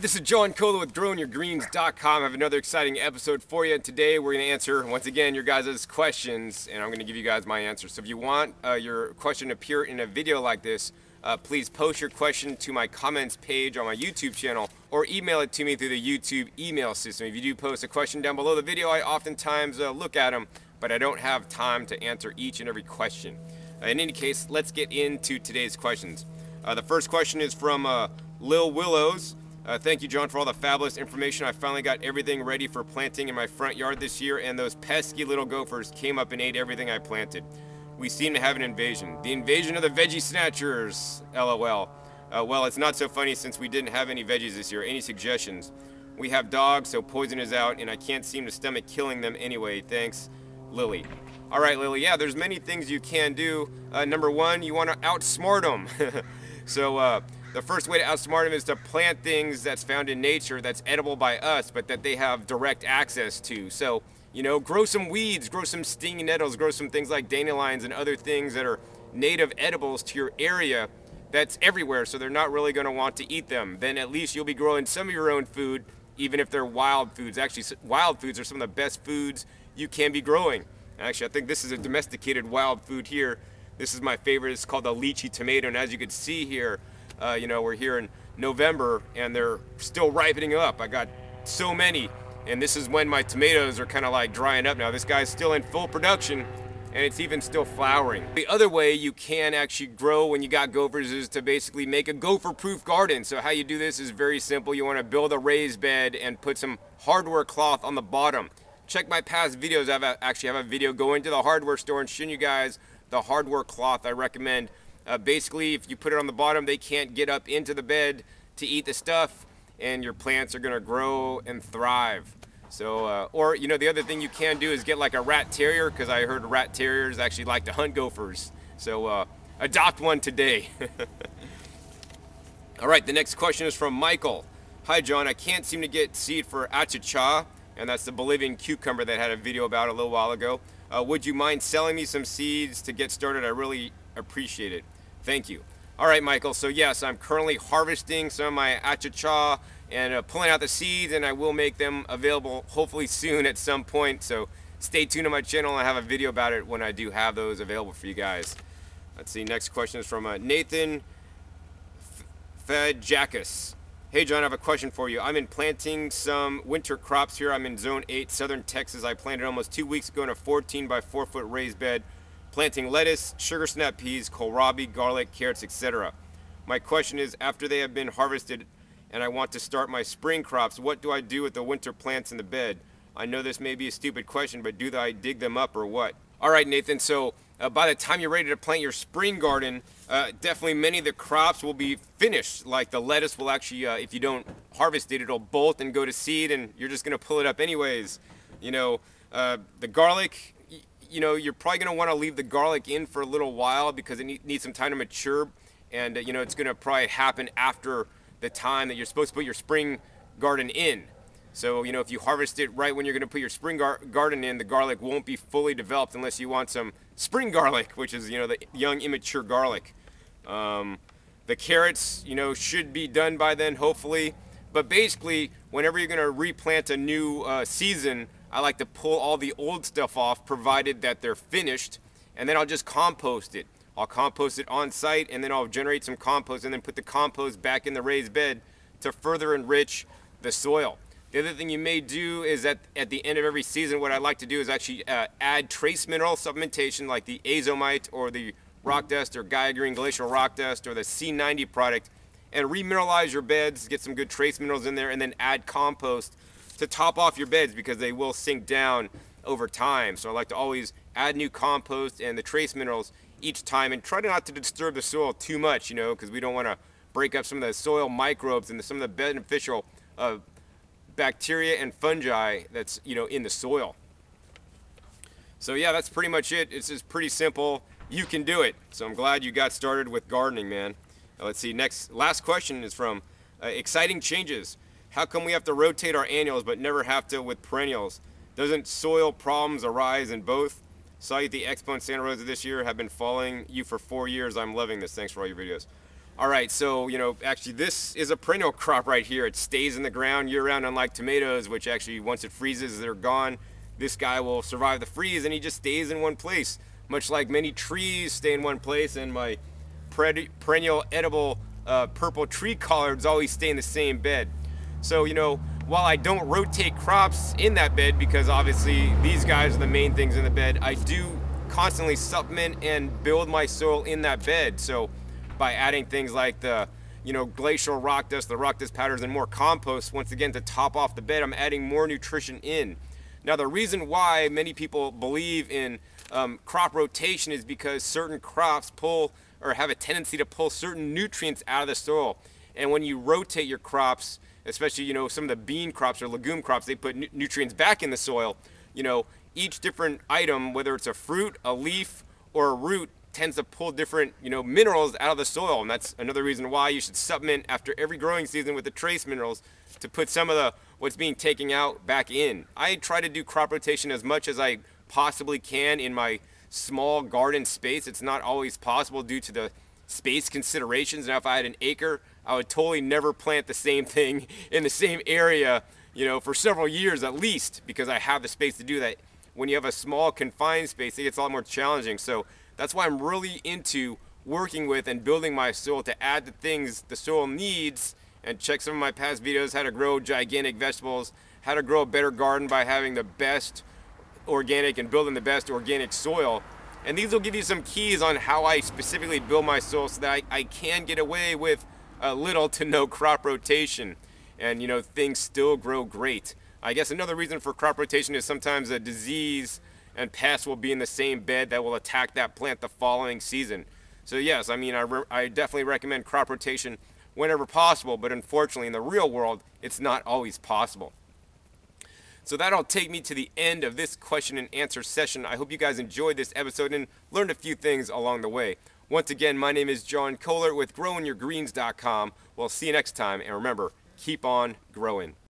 This is John Kohler with growingyourgreens.com. I have another exciting episode for you. Today we're going to answer, once again, your guys' questions, and I'm going to give you guys my answer. So if you want your question to appear in a video like this, please post your question to my comments page on my YouTube channel or email it to me through the YouTube email system. If you do post a question down below the video, I oftentimes look at them, but I don't have time to answer each and every question. In any case, let's get into today's questions. The first question is from Lil Willows. Thank you, John, for all the fabulous information. I finally got everything ready for planting in my front yard this year, and those pesky little gophers came up and ate everything I planted. We seem to have an invasion. The invasion of the veggie snatchers, LOL. Well, it's not so funny since we didn't have any veggies this year. Any suggestions? We have dogs, so poison is out, and I can't seem to stomach killing them anyway. Thanks, Lily. All right, Lily, yeah, there's many things you can do. Number one, you want to outsmart them. The first way to outsmart them is to plant things that's found in nature that's edible by us, but that they have direct access to. So, you know, grow some weeds, grow some stinging nettles, grow some things like dandelions and other things that are native edibles to your area that's everywhere, so they're not really going to want to eat them. Then at least you'll be growing some of your own food, even if they're wild foods. Actually, wild foods are some of the best foods you can be growing. Actually, I think this is a domesticated wild food here. This is my favorite. It's called the lychee tomato, and as you can see here, you know, we're here in November and they're still ripening up. I got so many, and this is when my tomatoes are kind of like drying up now. This guy's still in full production and it's even still flowering. The other way you can actually grow when you got gophers is to basically make a gopher-proof garden. So how you do this is very simple. You want to build a raised bed and put some hardware cloth on the bottom. Check my past videos. I actually have a video going to the hardware store and showing you guys the hardware cloth I recommend. Basically, if you put it on the bottom, they can't get up into the bed to eat the stuff, and your plants are going to grow and thrive. So, or, you know, the other thing you can do is get like a rat terrier, because I heard rat terriers actually like to hunt gophers. So, adopt one today. All right, the next question is from Michael. Hi, John. I can't seem to get seed for achocha, and that's the Bolivian cucumber that I had a video about a little while ago. Would you mind selling me some seeds to get started? I really appreciate it. Thank you. All right, Michael. So yes, I'm currently harvesting some of my achocha and pulling out the seeds, and I will make them available hopefully soon at some point. So stay tuned to my channel. I have a video about it when I do have those available for you guys. Let's see. Next question is from Nathan Fed Jackus. Hey, John, I have a question for you. I'm in planting some winter crops here. I'm in Zone 8, Southern Texas. I planted almost 2 weeks ago in a 14-by-4-foot raised bed, planting lettuce, sugar snap peas, kohlrabi, garlic, carrots, etc. My question is, after they have been harvested and I want to start my spring crops, what do I do with the winter plants in the bed? I know this may be a stupid question, but do I dig them up or what? All right, Nathan, so by the time you're ready to plant your spring garden, definitely many of the crops will be finished. Like the lettuce will actually, if you don't harvest it, it'll bolt and go to seed, and you're just going to pull it up anyways. You know, the garlic, you know, you're probably going to want to leave the garlic in for a little while because it needs some time to mature, and, you know, it's going to probably happen after the time that you're supposed to put your spring garden in. So, you know, if you harvest it right when you're going to put your spring garden in, the garlic won't be fully developed unless you want some spring garlic, which is, you know, the young, immature garlic. The carrots, you know, should be done by then, hopefully. But basically, whenever you're going to replant a new season, I like to pull all the old stuff off, provided that they're finished, and then I'll just compost it. I'll compost it on site, and then I'll generate some compost, and then put the compost back in the raised bed to further enrich the soil. The other thing you may do is that at the end of every season, what I like to do is actually add trace mineral supplementation like the azomite or the rock dust or Gaia Green glacial rock dust or the C90 product, and remineralize your beds, get some good trace minerals in there, and then add compost to top off your beds because they will sink down over time. So I like to always add new compost and the trace minerals each time, and try not to disturb the soil too much, you know, because we don't want to break up some of the soil microbes and some of the beneficial bacteria and fungi that's, you know, in the soil. So yeah, that's pretty much it. It's just pretty simple. You can do it. So I'm glad you got started with gardening, man. Now, let's see. Last question is from Exciting Changes. How come we have to rotate our annuals but never have to with perennials? Doesn't soil problems arise in both? Saw you at the Expo in Santa Rosa this year. Have been following you for 4 years. I'm loving this. Thanks for all your videos. All right, so, you know, actually this is a perennial crop right here. It stays in the ground year round, unlike tomatoes, which actually once it freezes, they're gone. This guy will survive the freeze and he just stays in one place, much like many trees stay in one place, and my perennial edible purple tree collards always stay in the same bed. So, you know, while I don't rotate crops in that bed, because obviously these guys are the main things in the bed, I do constantly supplement and build my soil in that bed. So by adding things like the, you know, glacial rock dust, the rock dust powders, and more compost, once again, to top off the bed, I'm adding more nutrition in. Now, the reason why many people believe in crop rotation is because certain crops pull or have a tendency to pull certain nutrients out of the soil. And when you rotate your crops, especially, you know, some of the bean crops or legume crops, they put nutrients back in the soil. You know, each different item, whether it's a fruit, a leaf, or a root, tends to pull different, you know, minerals out of the soil. And that's another reason why you should supplement after every growing season with the trace minerals to put some of the what's being taken out back in. I try to do crop rotation as much as I possibly can in my small garden space. It's not always possible due to the space considerations. Now, if I had an acre, I would totally never plant the same thing in the same area, you know, for several years at least, because I have the space to do that. When you have a small confined space, it gets a lot more challenging. So that's why I'm really into working with and building my soil to add the things the soil needs. And check some of my past videos, how to grow gigantic vegetables, how to grow a better garden by having the best organic and building the best organic soil. And these will give you some keys on how I specifically build my soil so that I can get away with a little to no crop rotation, and, you know, things still grow great. I guess another reason for crop rotation is sometimes a disease and pests will be in the same bed that will attack that plant the following season. So yes, I mean, I definitely recommend crop rotation whenever possible, but unfortunately in the real world, it's not always possible. So that'll take me to the end of this question and answer session. I hope you guys enjoyed this episode and learned a few things along the way. Once again, my name is John Kohler with growingyourgreens.com. We'll see you next time, and remember, keep on growing.